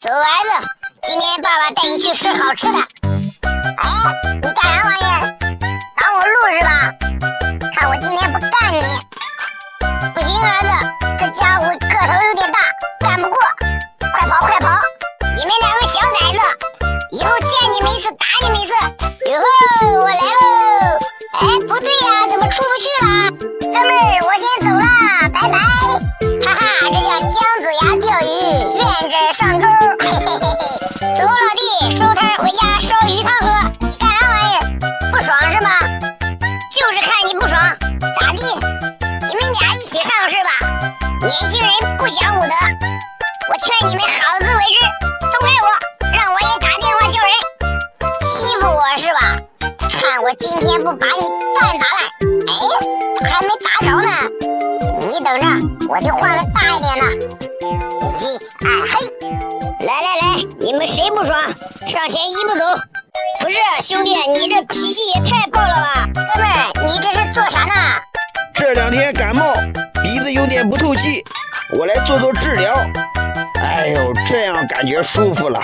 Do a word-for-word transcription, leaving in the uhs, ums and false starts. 走，孩子，今天爸爸带你去吃好吃的。哎，你干啥玩意？挡我路是吧？看我今天不干你！不行，儿子，这家伙个头有点大，干不过。快跑，快跑！你们两个小崽子，以后见你们一次打你们一次。哟吼，我来喽！哎，不对呀、啊，怎么出不去了？哥们儿，我先走了，拜拜。哈哈，这叫姜子牙钓鱼，愿者上钩。 年轻人不讲武德，我劝你们好自为之，松开我，让我也打电话叫人。欺负我是吧？看我今天不把你蛋打烂！哎，还没砸着呢，你等着，我就换个大一点的。一二嘿，来来来，你们谁不爽，上前一步走。不是兄弟，你这脾气也太暴了吧？哥们儿，你这是做啥呢？这两天感冒。 鼻子有点不透气，我来做做治疗。哎呦，这样感觉舒服了。